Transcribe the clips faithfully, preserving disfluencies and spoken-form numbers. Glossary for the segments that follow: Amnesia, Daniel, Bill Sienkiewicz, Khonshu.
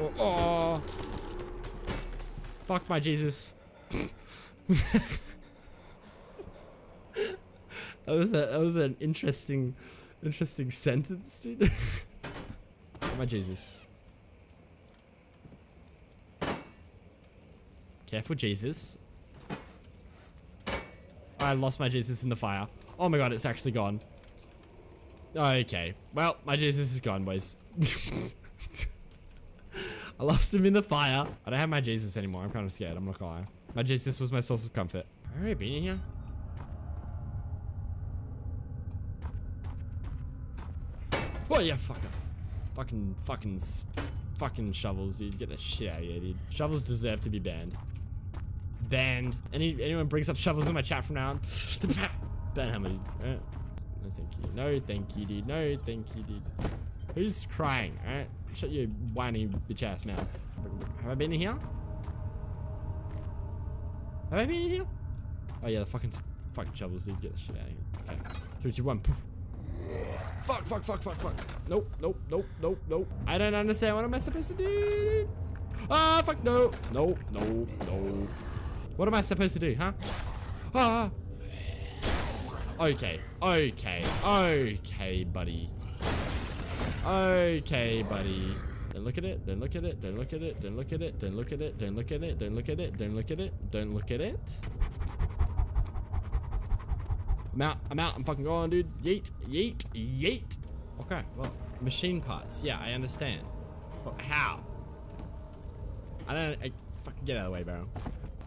oh, oh. Fuck my Jesus. That was a, that was an interesting, interesting sentence, dude. Oh my Jesus. Careful, Jesus. I lost my Jesus in the fire. Oh my god, it's actually gone. Okay. Well, my Jesus is gone, boys. I lost him in the fire. I don't have my Jesus anymore. I'm kind of scared. I'm not gonna lie. My Jesus was my source of comfort. All right, been in here. Oh yeah, fucker. Fucking, fucking, fucking shovels, dude. Get the shit out of here, dude. Shovels deserve to be banned. Banned. Any anyone brings up shovels in my chat from now on. Ban hammer, dude. Right. No, thank you. No, thank you, dude. No, thank you, dude. Who's crying? All right. Shut your whiny bitch ass mouth. Have I been in here? Have I been in here? Oh yeah, the fucking fucking shovels, dude. Get the shit out of here. Okay. Three, two, one. Poof. Fuck, fuck, fuck, fuck, fuck. Nope, nope, nope, nope, nope. I don't understand. What am I supposed to do? Ah, fuck, no. No, no, no. What am I supposed to do, huh? Ah. Okay, okay, okay, buddy. Okay, buddy. Don't look at it, don't look at it, don't look at it, don't look at it, don't look at it, don't look at it, don't look at it, don't look at it, don't look at it. I'm out, I'm out, I'm fucking gone, dude. Yeet, yeet, yeet. Okay, well, machine parts. Yeah, I understand. But how? I don't, I fucking get out of the way, bro.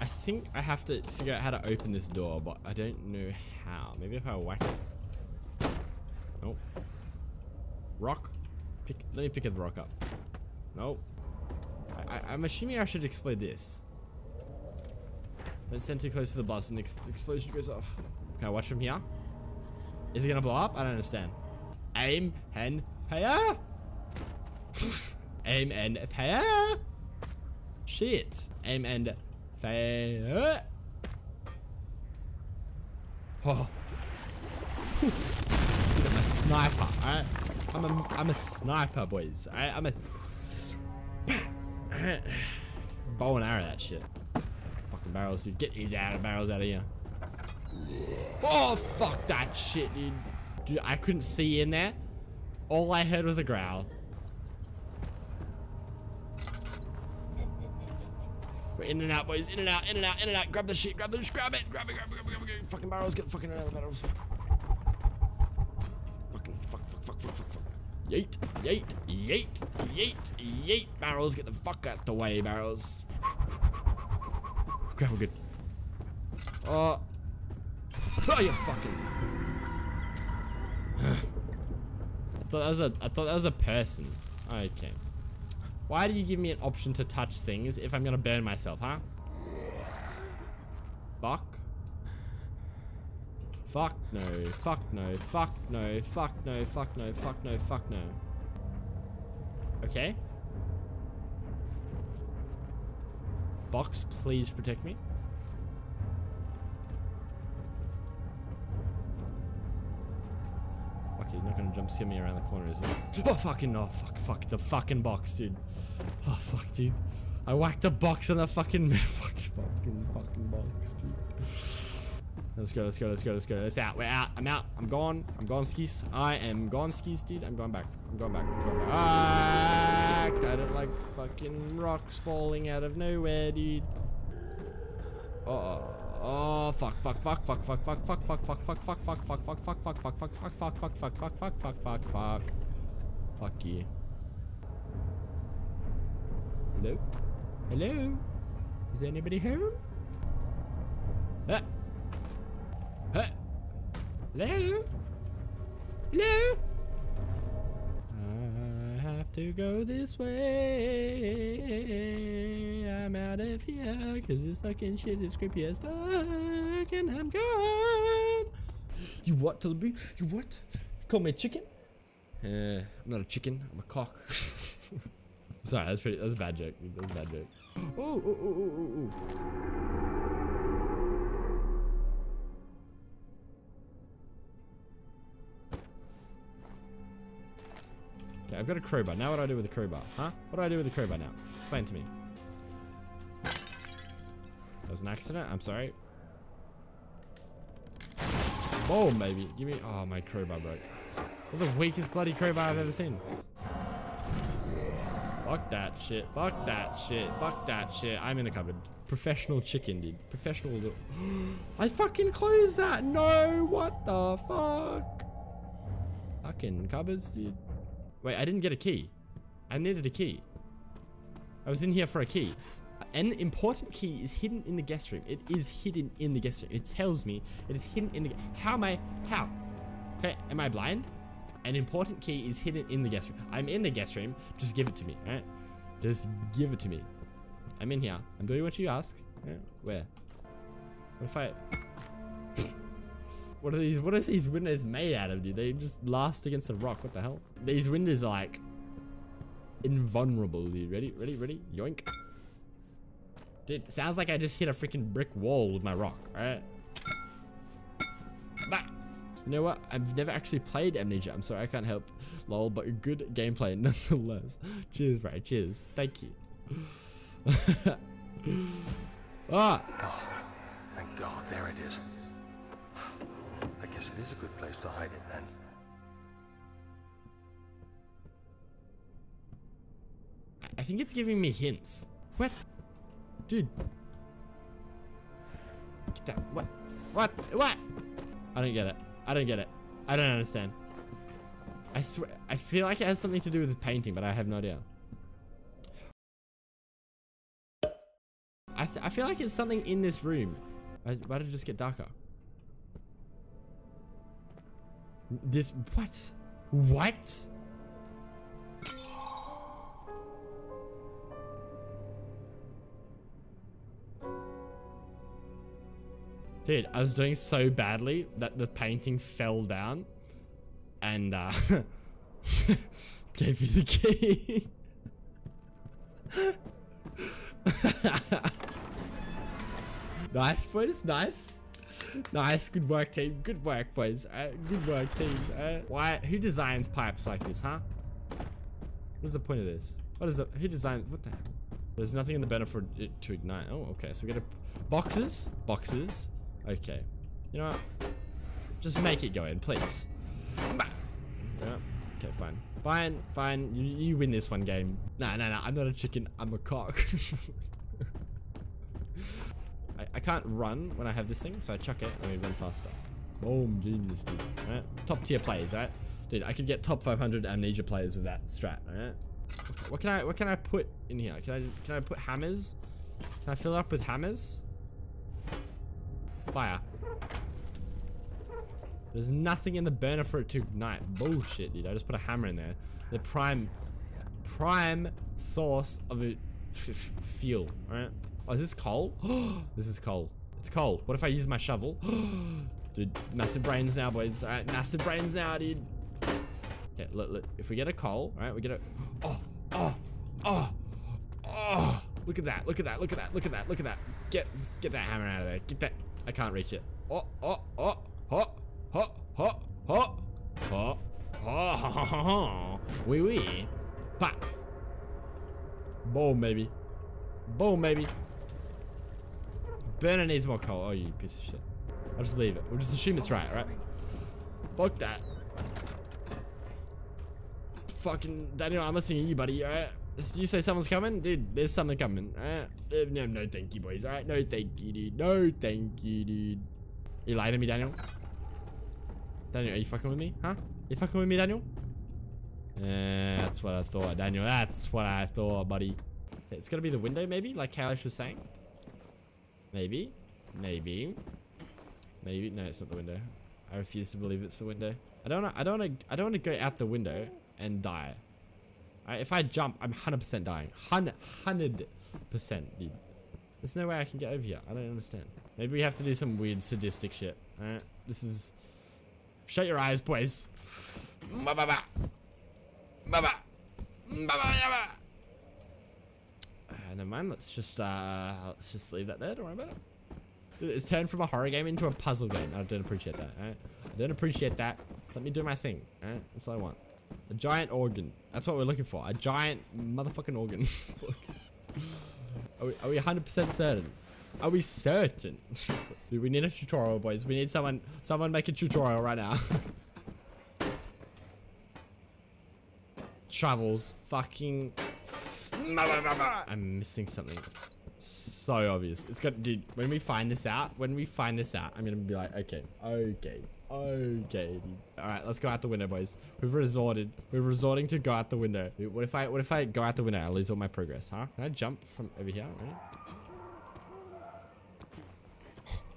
I think I have to figure out how to open this door, but I don't know how. Maybe if I whack it. Nope. Rock. Pick, let me pick the rock up. Nope. I, I, I'm assuming I should explode this. Don't stand too close to the blast when the ex explosion goes off. Can I watch from here? Is it gonna blow up? I don't understand. Aim and fire. Aim and fire. Shit. Aim and fire. Oh. Dude, I'm a sniper. All right. I'm a I'm a sniper, boys. All right. I'm a bow and arrow that shit. Fucking barrels, dude. Get these out of barrels out of here. Oh, fuck that shit, dude. Dude, I couldn't see in there. All I heard was a growl. We're in and out, boys. In and out, in and out, in and out. Grab the shit, grab the shit, grab it. Grab it, grab it, grab it, grab it. Grab it. Fucking barrels, get the fucking out of the barrels. Fucking fuck, fuck, fuck, fuck, fuck, fuck. Yeet, yeet, yeet, yeet, yeet. Barrels, get the fuck out the way, barrels. Okay, we're good. Oh. Oh, you fucking! I thought that was a. I thought that was a person. Okay. Why do you give me an option to touch things if I'm gonna burn myself, huh? Fuck. Fuck no. Fuck no. Fuck no. Fuck no. Fuck no. Fuck no. Fuck no. Okay. Box, please protect me. He's not gonna jump scare me around the corner, is he? Oh, fucking, oh, fuck, fuck, the fucking box, dude. Oh, fuck, dude. I whacked the box on the fucking, fucking, fucking, fucking box, dude. Let's go, let's go, let's go, let's go. Let's out, we're out, I'm out, I'm gone, I'm gone skis. I am gone skis, dude. I'm going back, I'm going back, I'm going back. Ah, I don't like fucking rocks falling out of nowhere, dude. Uh-oh. Oh fuck fuck fuck fuck fuck fuck fuck fuck fuck fuck fuck fuck fuck fuck fuck fuck fuck fuck fuck fuck fuck fuck fuck fuck fuck fuck fuck fuck you. Hello? Hello? Is anybody home? Huh? Huh? Hello? Hello? I have to go this way. I'm out of here, cause this fucking shit is creepy as fuck, and I'm gone. You what, Tulabu? You what? You call me a chicken? Uh, I'm not a chicken, I'm a cock. Sorry, that's pretty, that's a bad joke. That's a bad joke. Oh, oh, oh, oh, oh, oh. Okay, I've got a crowbar. Now what do I do with the crowbar? Huh? What do I do with the crowbar now? Explain to me. That was an accident? I'm sorry. Whoa, maybe. Give me... Oh, my crowbar broke. That's the weakest bloody crowbar I've ever seen. Fuck that shit. Fuck that shit. Fuck that shit. I'm in a cupboard. Professional chicken, dude. Professional little... I fucking closed that! No! What the fuck? Fucking cupboards, dude. Wait, I didn't get a key. I needed a key. I was in here for a key. An important key is hidden in the guest room. It is hidden in the guest room. It tells me it is hidden in the... How am I... How? Okay, am I blind? An important key is hidden in the guest room. I'm in the guest room. Just give it to me, alright? Just give it to me. I'm in here. I'm doing what you ask. Right? Where? What if I... What are these... What are these windows made out of, dude? They just last against a rock. What the hell? These windows are like... invulnerable, dude. Ready? Ready? Ready? Yoink. Dude, sounds like I just hit a freaking brick wall with my rock, right? Bye. You know what? I've never actually played Amnesia. I'm sorry, I can't help. Lol, but good gameplay nonetheless. Cheers, bro. Cheers. Thank you. Ah! Oh, thank God, there it is. I guess it is a good place to hide it then. I think it's giving me hints. What? Dude. Get that. What? What? What? I don't get it. I don't get it. I don't understand. I swear. I feel like it has something to do with this painting, but I have no idea. I, th I feel like it's something in this room. I, why did it just get darker? This. What? What? Dude, I was doing so badly that the painting fell down and uh, gave me the key. Nice, boys. Nice. Nice. Good work, team. Good work, boys. Uh, good work, team. Uh, why? Who designs pipes like this, huh? What's the point of this? What is it? Who designs? What the hell? There's nothing in the banner for it to ignite. Oh, okay. So we got a... Boxes? Boxes. Okay. You know what? Just make it go in, please. Yeah. Okay, fine. Fine, fine. You, you win this one game. No, no, no. I'm not a chicken. I'm a cock. I, I can't run when I have this thing, so I chuck it and we run faster. Boom, genius, dude. All right? Top tier players, right? Dude, I could get top five hundred Amnesia players with that strat, right? What can I, what can I put in here? Can I, can I put hammers? Can I fill it up with hammers? Fire. There's nothing in the burner for it to ignite. Bullshit, dude. I just put a hammer in there. The prime, prime source of it, fuel, alright? Oh, is this coal? This is coal. It's coal. What if I use my shovel? Dude, massive brains now, boys. Alright, massive brains now, dude. Okay, look, look. If we get a coal, all right, we get a... Oh, oh, oh, oh. Look at that, look at that, look at that, look at that, look at that. Get, get that hammer out of there. Get that. I can't reach it. Oh, oh, oh, oh, oh, oh, oh, oh, oh, wee wee. Pop. Boom, baby. Boom, baby. Burner needs more coal. Oh, you piece of shit. I'll just leave it. We'll just assume it's right, all right? Fuck that. Fucking Daniel, I'm listening to you, buddy. Alright, you say someone's coming, dude. There's something coming. Alright, no, no, thank you, boys. Alright, no, thank you, dude. No, thank you, dude. You lying to me, Daniel. Daniel, are you fucking with me, huh? You fucking with me, Daniel? Uh, that's what I thought, Daniel. That's what I thought, buddy. It's gonna be the window, maybe, like Kalish was saying. Maybe, maybe, maybe. No, it's not the window. I refuse to believe it's the window. I don't wanna, I don't wanna, I don't wanna go out the window and die. Alright, if I jump, I'm one hundred percent dying. one hundred percent, dude. There's no way I can get over here. I don't understand. Maybe we have to do some weird sadistic shit. Alright, this is... Shut your eyes, boys. Uh, never mind, let's just, uh, let's just leave that there. Don't worry about it. Dude, it's turned from a horror game into a puzzle game. I don't appreciate that, alright? I don't appreciate that. Let me do my thing, alright? That's all I want. I A giant organ. That's what we're looking for. A giant motherfucking organ. Are we, are we one hundred percent certain? Are we certain? Dude, we need a tutorial, boys. We need someone. Someone make a tutorial right now. Travels. Fucking. I'm missing something. So obvious. It's got, dude. When we find this out, when we find this out, I'm gonna be like, okay, okay, okay. All right, let's go out the window, boys. We've resorted. We're resorting to go out the window. Dude, what if I? What if I go out the window? I lose all my progress, huh? Can I jump from over here?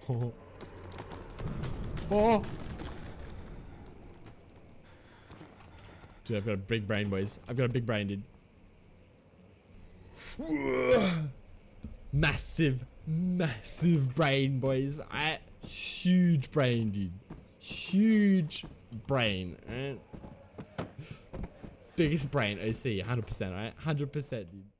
Ready? Oh. Oh. Dude, I've got a big brain, boys. I've got a big brain, dude. Massive, massive brain, boys. I huge brain, dude. Huge brain, right? Biggest brain O C, one hundred percent, right? one hundred percent, dude.